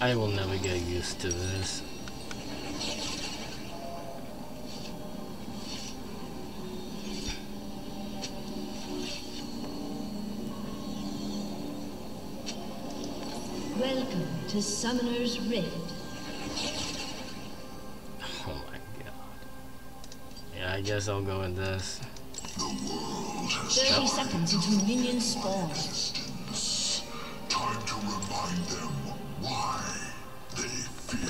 I will never get used to this. Welcome to Summoner's Rift. Oh my god. Yeah, I guess I'll go with this. 30 seconds until minions spawn. Time to remind them why they fear.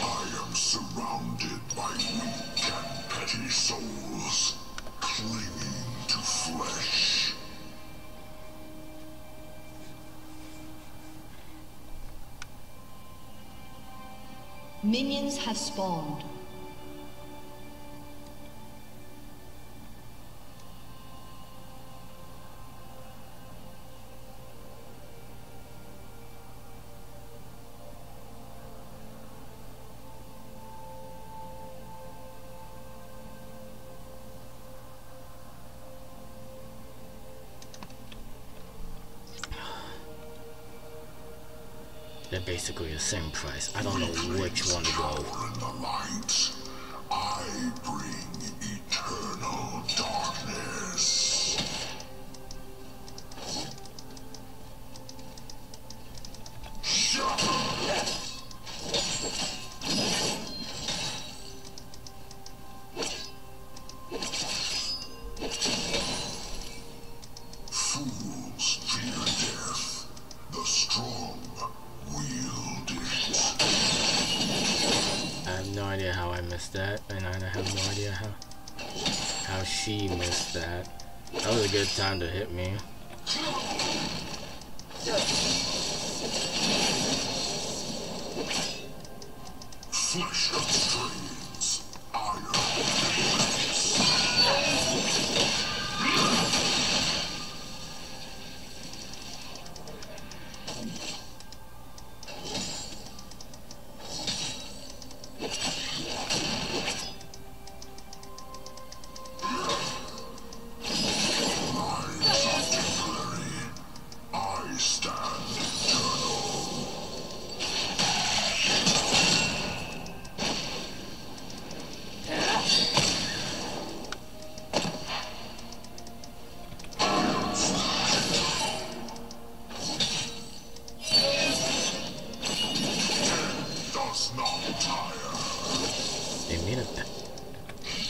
I am surrounded by weak and petty souls, clinging to flesh. Minions have spawned. They're basically the same price. I don't know which one to go. I bring eternal darkness. Fools fear death. The strong. No idea how I missed that, and I have no idea how she missed that. That was a good time to hit me. Flesh of streams, iron plates.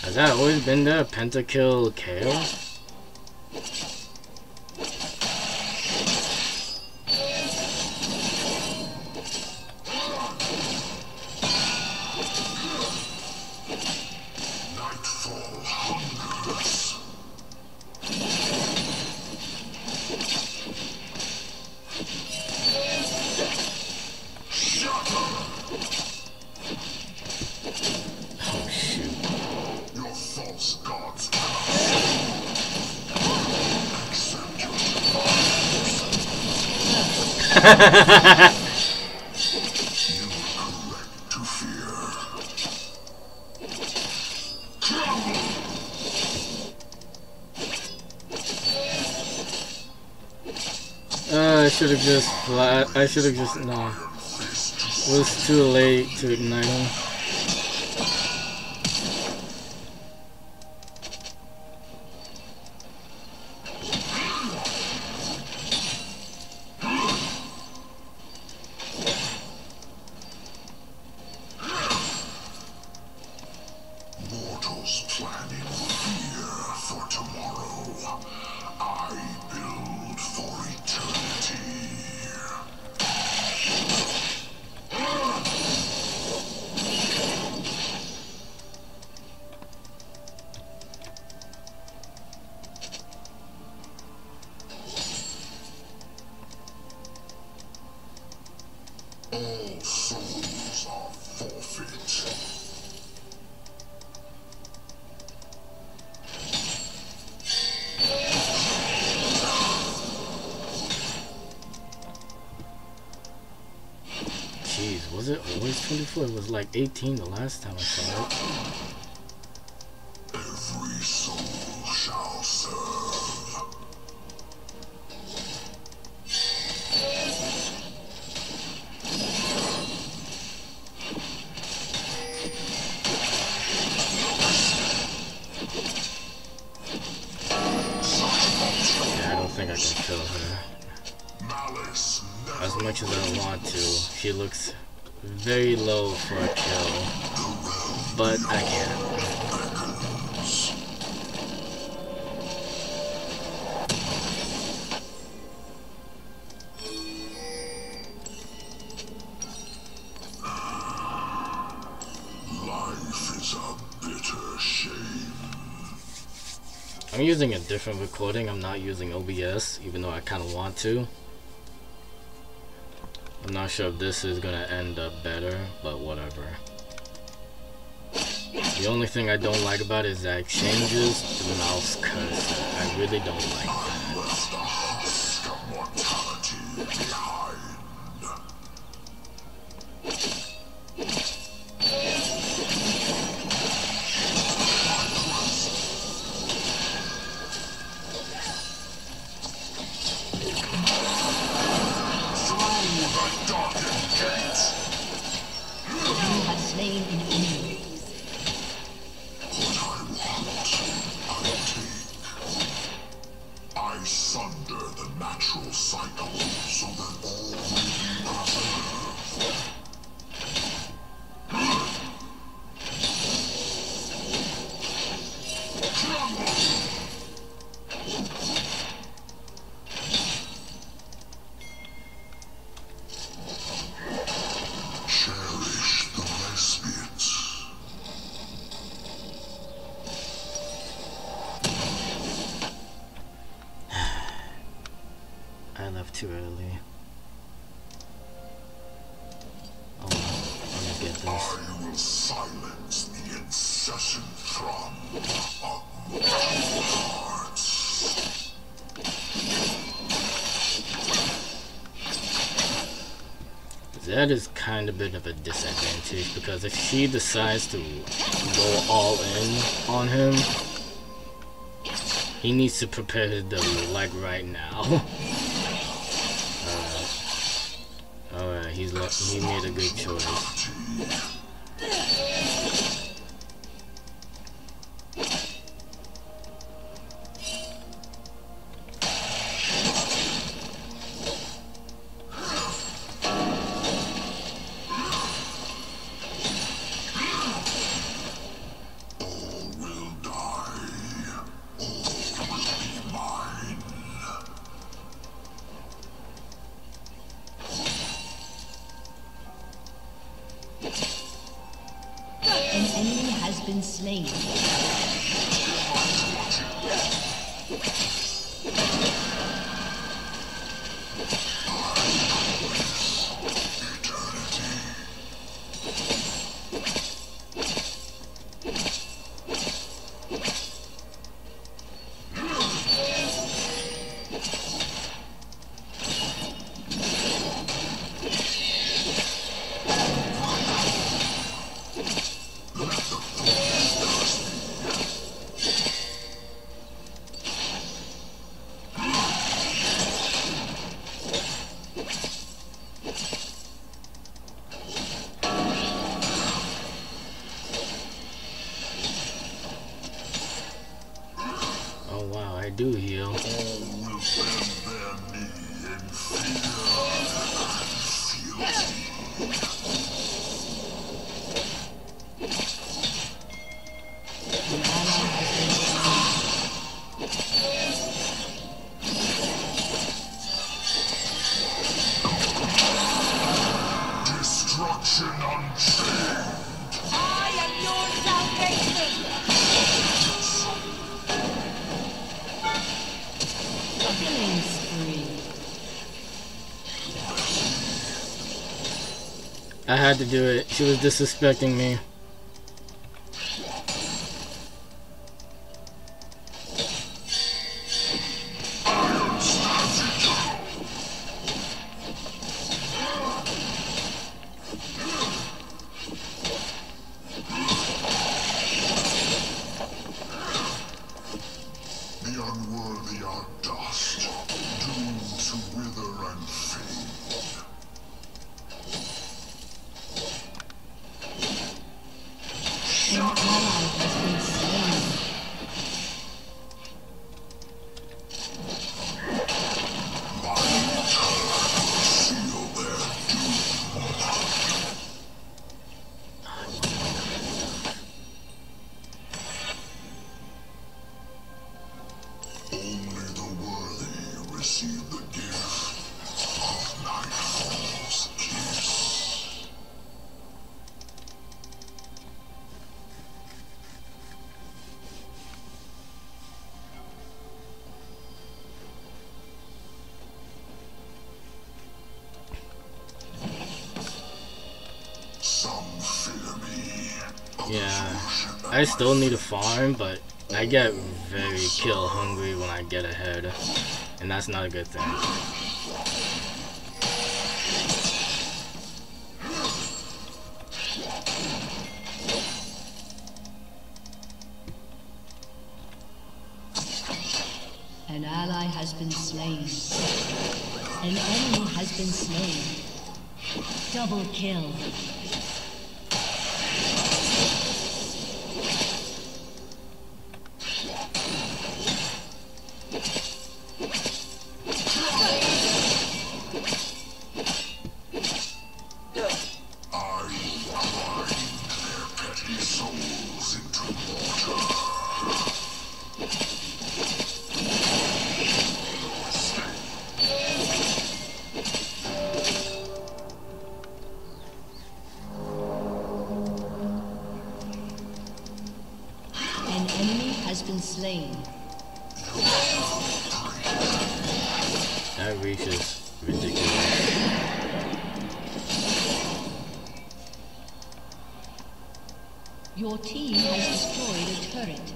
Has that always been the Pentakill KO? You are correct to fear. I should have just no. It was too late to ignite him. Planning fear for tomorrow. I build for eternity. All souls are forfeit. Jeez, was it always 24? It was like 18 the last time I saw it. Every soul shall serve. as much as I want to. She looks very low for a kill, but I can't. I'm using a different recording, I'm not using OBS, even though I kind of want to. I'm not sure if this is going to end up better, but whatever. The only thing I don't like about it is that it changes the mouse cursor. I really don't like that. Too early. Oh, I'm gonna get this. I will silence the incessant thrum of mortal hearts. That is kind of a bit of a disadvantage, because if she decides to go all in on him, he needs to prepare his W like right now. He's lucky he made a good choice. Slain. Do heal. All will bend their knee in fear and fealty. Destruction unchained. I am your salvation. I had to do it. She was disrespecting me. The unworthy are dust, doomed to wither and fade. Yeah, I still need a farm, but I get very kill hungry when I get ahead, and that's not a good thing. An ally has been slain. An enemy has been slain. Double kill. Your team has destroyed a turret.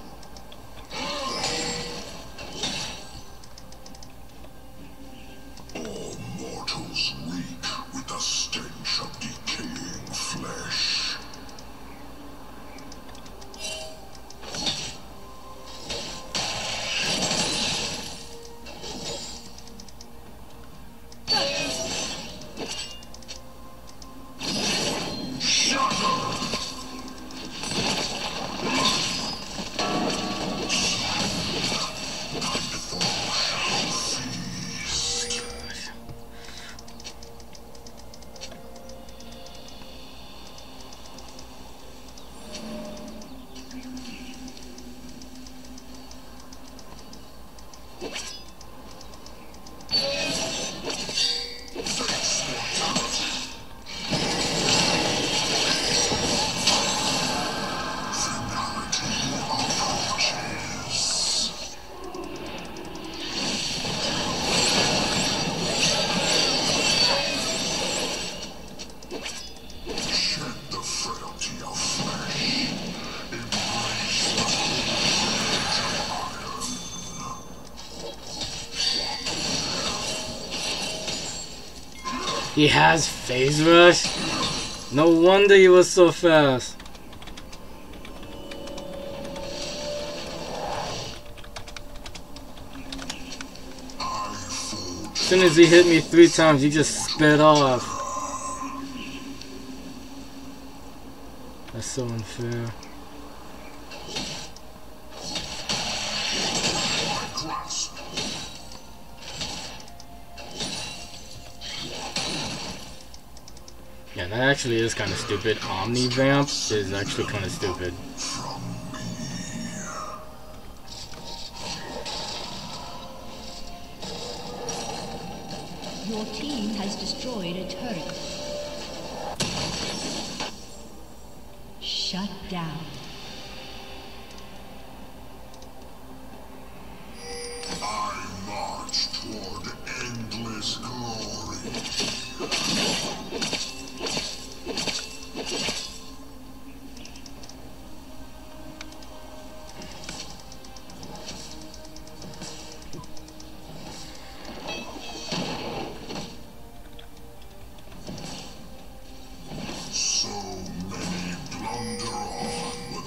All mortals reek with the stench of decaying flesh. He has phase rush? No wonder he was so fast. As soon as he hit me 3 times, he just spit off. That's so unfair. Yeah, that actually is kind of stupid. OmniVamp is actually kind of stupid. Your team has destroyed a turret. Shut down. I march toward endless glory. So many blunder on with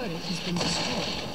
turret has been destroyed.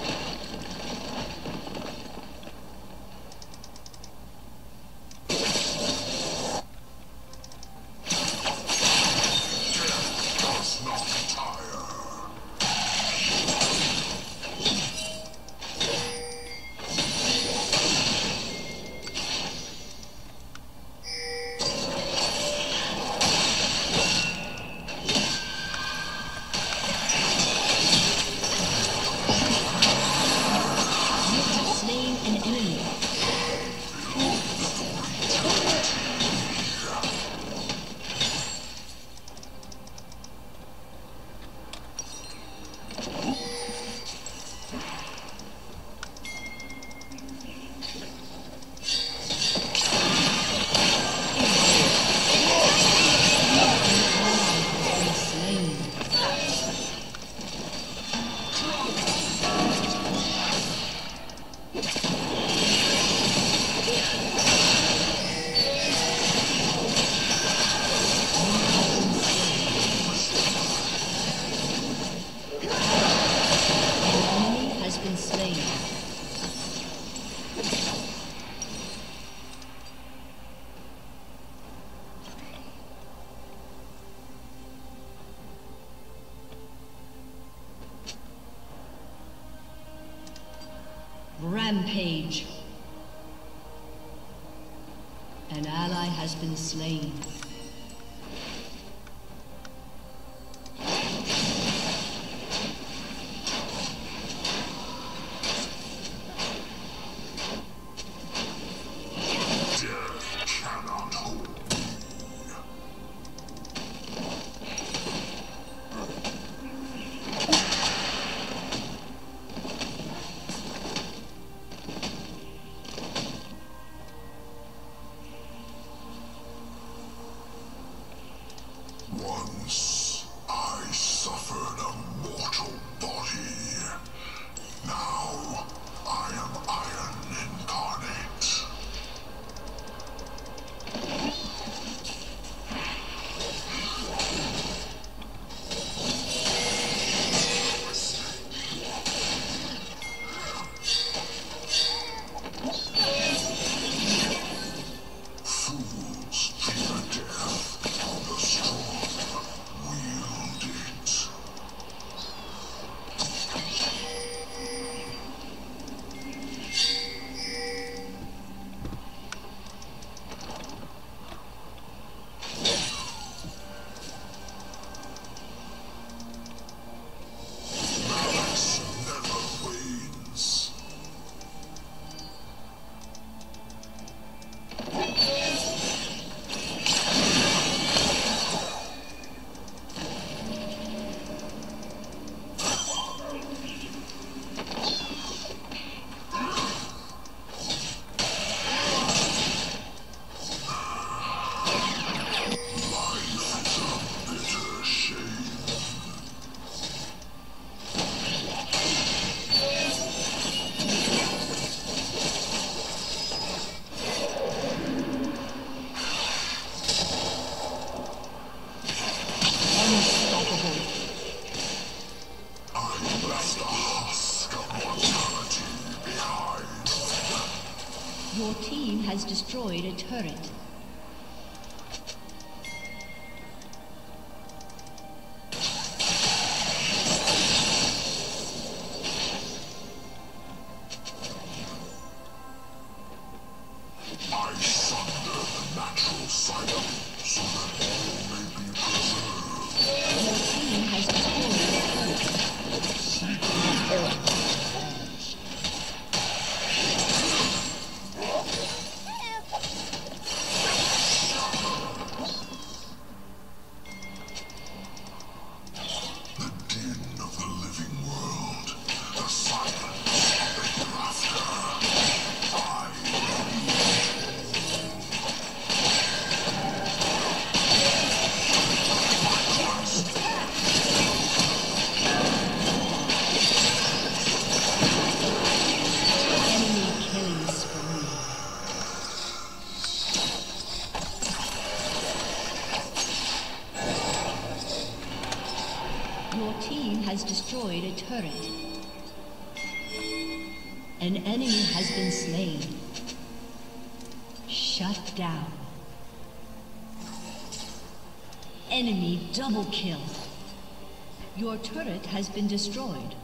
Rampage. An ally has been slain. Your team has destroyed a turret. Your team has destroyed a turret. An enemy has been slain. Shut down. Enemy double kill. Your turret has been destroyed.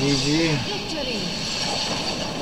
GG. Victory.